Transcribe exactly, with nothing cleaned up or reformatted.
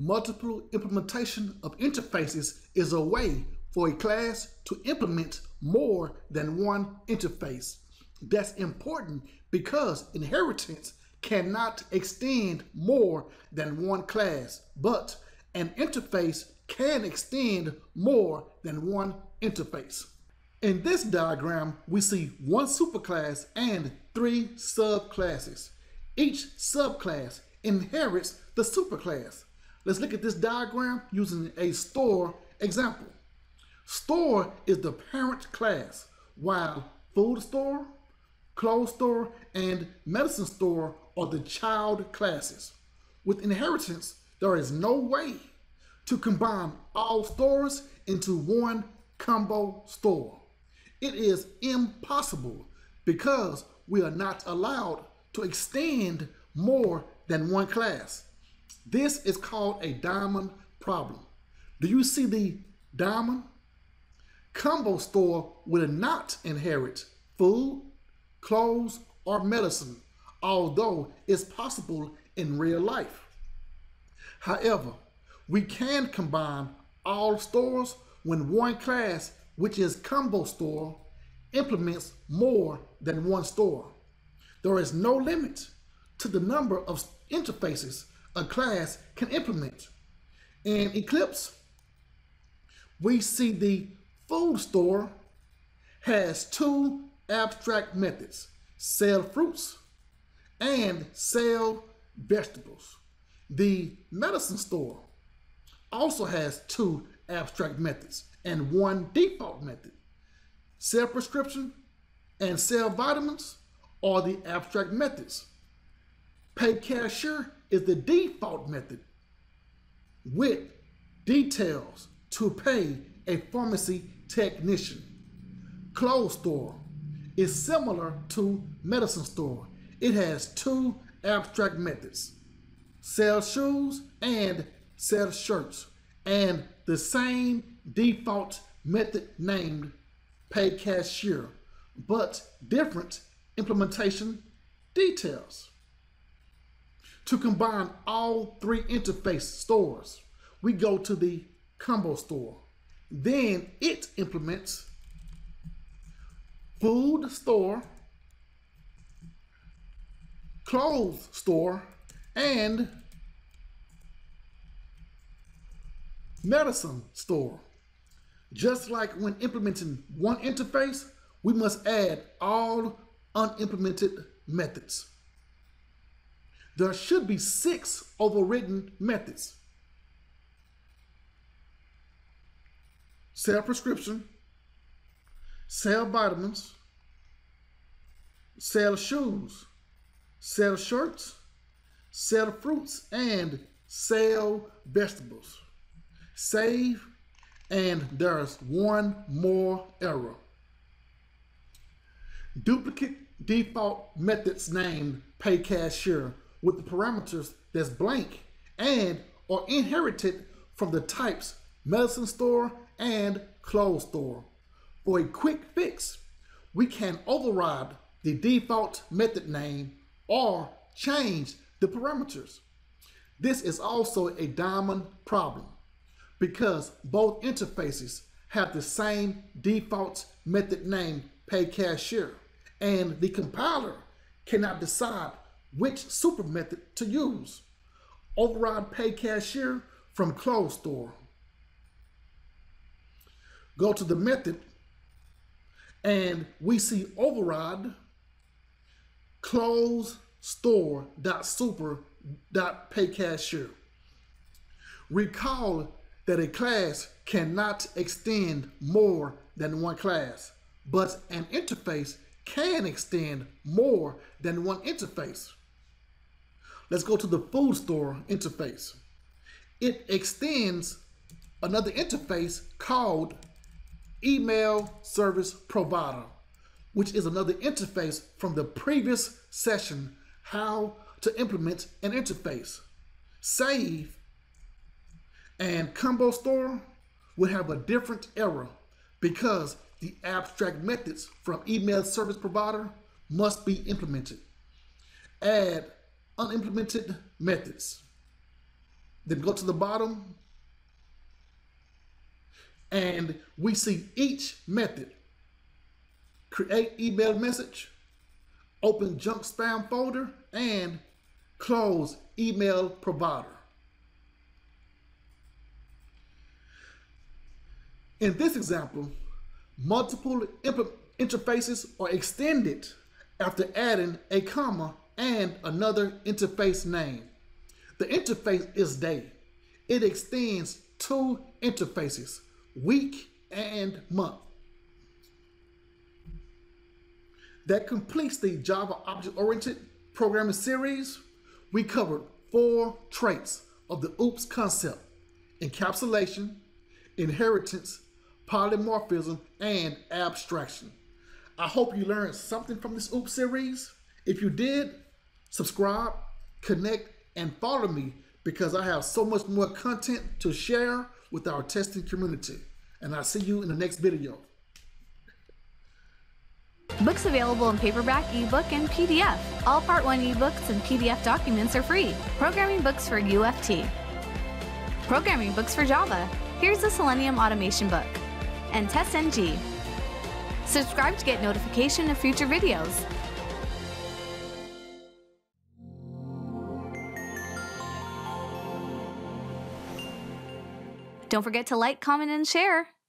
multiple implementation of interfaces is a way for a class to implement more than one interface. That's important because inheritance cannot extend more than one class, but an interface can extend more than one interface. In this diagram, we see one superclass and three subclasses. Each subclass inherits the superclass. Let's look at this diagram using a store example. Store is the parent class, while FoodStore, ClothesStore, and MedicineStore are the child classes. With inheritance, there is no way to combine all stores into one ComboStore. It is impossible because we are not allowed to extend more than one class. This is called a diamond problem. Do you see the diamond? ComboStore will not inherit food, clothes, or medicine, although it's possible in real life. However, we can combine all stores when one class, which is ComboStore, implements more than one store. There is no limit to the number of interfaces a class can implement. In Eclipse, we see the FoodStore has two abstract methods, sell fruits and sell vegetables. The MedicineStore also has two abstract methods and one default method. Sell prescription and sell vitamins are the abstract methods. PayCashier is the default method with details to pay a pharmacy technician. ClothesStore is similar to MedicineStore. It has two abstract methods, sell shoes and sell shirts, and the same default method named PayCashier, but different implementation details. To combine all three interface stores, we go to the ComboStore. Then it implements FoodStore, ClothesStore, and MedicineStore. Just like when implementing one interface, we must add all unimplemented methods. There should be six overridden methods. Sell prescription, sell vitamins, sell shoes, sell shirts, sell fruits, and sell vegetables. Save, and there's one more error. Duplicate default methods named PayCashier with the parameters that's blank and are inherited from the types MedicineStore and ClothesStore. For a quick fix, we can override the default method name or change the parameters. This is also a diamond problem because both interfaces have the same default method name PayCashier, and the compiler cannot decide which super method to use. Override PayCashier from ClothesStore. Go to the method and we see override ClothesStore.super.PayCashier. Recall that a class cannot extend more than one class, but an interface can extend more than one interface. Let's go to the FoodStore interface. It extends another interface called EmailServiceProvider, which is another interface from the previous session, how to implement an interface. Save and ComboStore will have a different error because the abstract methods from EmailServiceProvider must be implemented. Add unimplemented methods. Then go to the bottom, and we see each method: create email message, open junk spam folder, and close email provider. In this example, multiple interfaces are extended after adding a comma and another interface name. The interface is day. It extends two interfaces, week and month. That completes the Java object-oriented programming series. We covered four traits of the OOPS concept: encapsulation, inheritance, polymorphism, and abstraction. I hope you learned something from this OOPS series. If you did, subscribe, connect, and follow me, because I have so much more content to share with our testing community. And I'll see you in the next video. Books available in paperback, ebook, and P D F. All Part one ebooks and P D F documents are free. Programming books for U F T. Programming books for Java. Here's the Selenium Automation book. And TestNG. Subscribe to get notification of future videos. Don't forget to like, comment, and share.